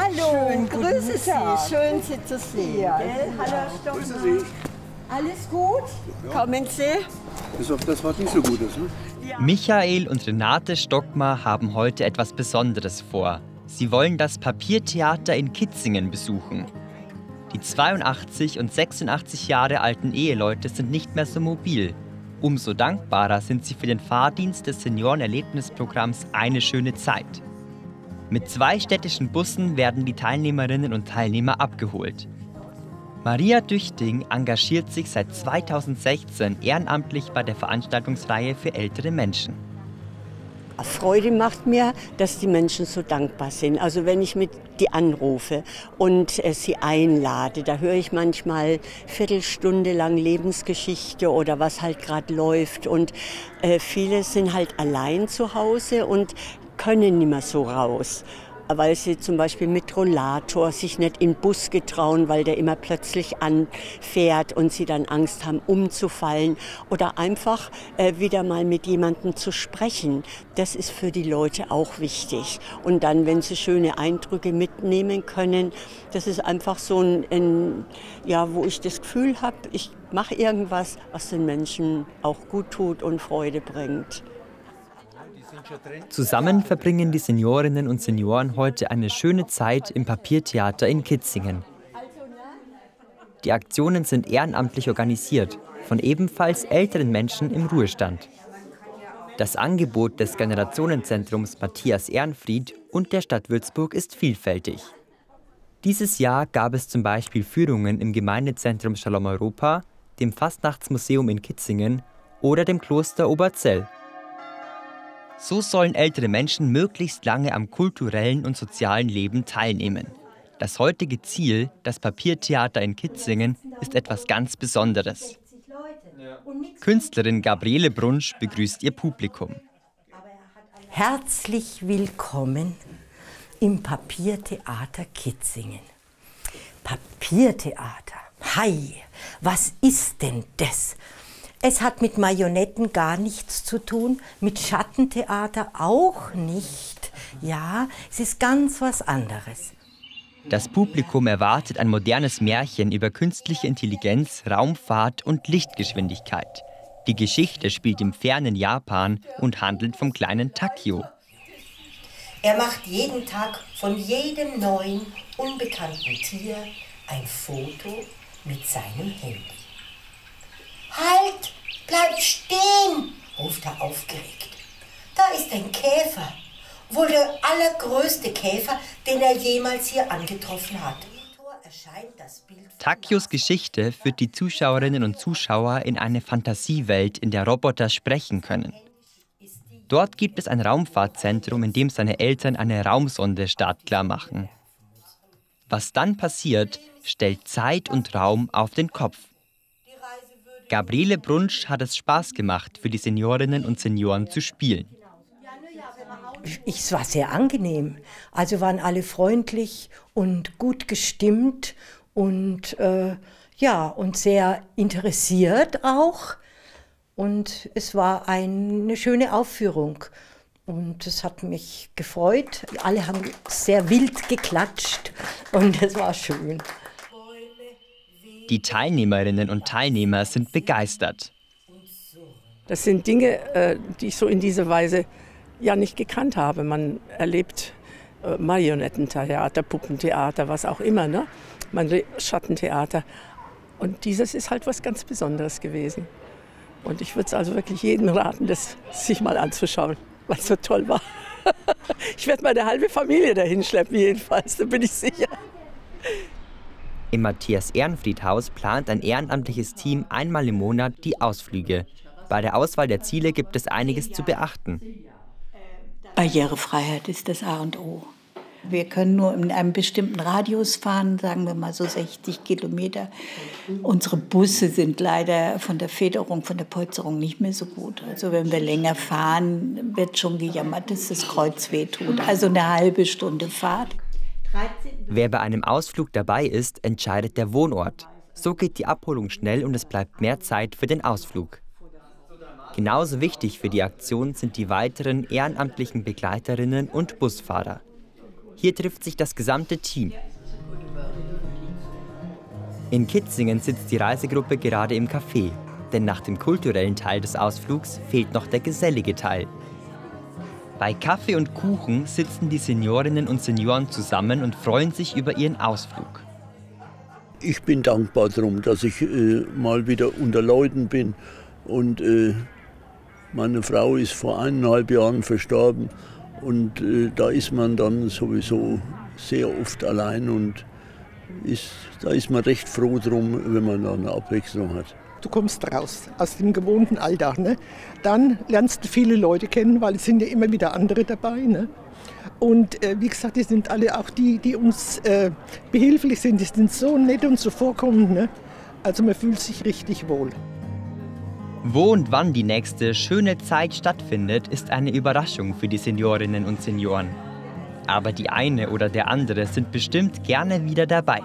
Hallo, schön, grüße Sie, schön Sie zu sehen. Ja. Hallo, Herr Stockmar. Sie. Alles gut? Ja. Kommen Sie. Bis auf das, was nicht so gut ist. Ne? Ja. Michael und Renate Stockmar haben heute etwas Besonderes vor. Sie wollen das Papiertheater in Kitzingen besuchen. Die 82 und 86 Jahre alten Eheleute sind nicht mehr so mobil. Umso dankbarer sind sie für den Fahrdienst des Seniorenerlebnisprogramms Eine schöne Zeit. Mit 2 städtischen Bussen werden die Teilnehmerinnen und Teilnehmer abgeholt. Maria Düchting engagiert sich seit 2016 ehrenamtlich bei der Veranstaltungsreihe für ältere Menschen. Freude macht mir, dass die Menschen so dankbar sind. Also wenn ich mit die anrufe und sie einlade, da höre ich manchmal Viertelstunde lang Lebensgeschichte oder was halt gerade läuft. Und viele sind halt allein zu Hause und können nicht mehr so raus, weil sie zum Beispiel mit Rollator sich nicht in den Bus getrauen, weil der immer plötzlich anfährt und sie dann Angst haben, umzufallen. Oder einfach wieder mal mit jemandem zu sprechen. Das ist für die Leute auch wichtig. Und dann, wenn sie schöne Eindrücke mitnehmen können, das ist einfach so ein ja, wo ich das Gefühl habe, ich mache irgendwas, was den Menschen auch gut tut und Freude bringt. Zusammen verbringen die Seniorinnen und Senioren heute eine schöne Zeit im Papiertheater in Kitzingen. Die Aktionen sind ehrenamtlich organisiert, von ebenfalls älteren Menschen im Ruhestand. Das Angebot des Generationenzentrums Matthias Ehrenfried und der Stadt Würzburg ist vielfältig. Dieses Jahr gab es zum Beispiel Führungen im Gemeindezentrum Shalom Europa, dem Fastnachtsmuseum in Kitzingen oder dem Kloster Oberzell. So sollen ältere Menschen möglichst lange am kulturellen und sozialen Leben teilnehmen. Das heutige Ziel, das Papiertheater in Kitzingen, ist etwas ganz Besonderes. Künstlerin Gabriele Brunsch begrüßt ihr Publikum. Herzlich willkommen im Papiertheater Kitzingen. Papiertheater, hi, was ist denn das? Es hat mit Marionetten gar nichts zu tun, mit Schattentheater auch nicht. Ja, es ist ganz was anderes. Das Publikum erwartet ein modernes Märchen über künstliche Intelligenz, Raumfahrt und Lichtgeschwindigkeit. Die Geschichte spielt im fernen Japan und handelt vom kleinen Takio. Er macht jeden Tag von jedem neuen, unbekannten Tier ein Foto mit seinem Handy. Halt! Bleib stehen! Ruft er aufgeregt. Da ist ein Käfer. Wohl der allergrößte Käfer, den er jemals hier angetroffen hat. Takios Geschichte führt die Zuschauerinnen und Zuschauer in eine Fantasiewelt, in der Roboter sprechen können. Dort gibt es ein Raumfahrtzentrum, in dem seine Eltern eine Raumsonde startklar machen. Was dann passiert, stellt Zeit und Raum auf den Kopf. Gabriele Brunsch hat es Spaß gemacht, für die Seniorinnen und Senioren zu spielen. Es war sehr angenehm. Also waren alle freundlich und gut gestimmt und, ja, und sehr interessiert auch. Und es war eine schöne Aufführung. Und es hat mich gefreut. Alle haben sehr wild geklatscht und es war schön. Die Teilnehmerinnen und Teilnehmer sind begeistert. Das sind Dinge, die ich so in dieser Weise ja nicht gekannt habe. Man erlebt Marionettentheater, Puppentheater, was auch immer, ne? Schattentheater. Und dieses ist halt was ganz Besonderes gewesen. Und ich würde es also wirklich jedem raten, das sich mal anzuschauen, weil es so toll war. Ich werde meine halbe Familie dahin schleppen, jedenfalls, da bin ich sicher. Im Matthias-Ehrenfried-Haus plant ein ehrenamtliches Team einmal im Monat die Ausflüge. Bei der Auswahl der Ziele gibt es einiges zu beachten. Barrierefreiheit ist das A und O. Wir können nur in einem bestimmten Radius fahren, sagen wir mal so 60 Kilometer. Unsere Busse sind leider von der Federung, von der Polsterung nicht mehr so gut. Also wenn wir länger fahren, wird schon gejammert, dass das Kreuz wehtut. Also eine halbe Stunde Fahrt. Wer bei einem Ausflug dabei ist, entscheidet der Wohnort. So geht die Abholung schnell und es bleibt mehr Zeit für den Ausflug. Genauso wichtig für die Aktion sind die weiteren ehrenamtlichen Begleiterinnen und Busfahrer. Hier trifft sich das gesamte Team. In Kitzingen sitzt die Reisegruppe gerade im Café. Denn nach dem kulturellen Teil des Ausflugs fehlt noch der gesellige Teil. Bei Kaffee und Kuchen sitzen die Seniorinnen und Senioren zusammen und freuen sich über ihren Ausflug. Ich bin dankbar darum, dass ich mal wieder unter Leuten bin. Und meine Frau ist vor 1,5 Jahren verstorben. Und da ist man dann sowieso sehr oft allein. Und da ist man recht froh drum, wenn man da eine Abwechslung hat. Du kommst raus aus dem gewohnten Alltag, ne? Dann lernst du viele Leute kennen, weil es sind ja immer wieder andere dabei, ne? Und wie gesagt, die sind alle auch die, die uns behilflich sind. Die sind so nett und zuvorkommend, ne? Also man fühlt sich richtig wohl. Wo und wann die nächste schöne Zeit stattfindet, ist eine Überraschung für die Seniorinnen und Senioren. Aber die eine oder der andere sind bestimmt gerne wieder dabei.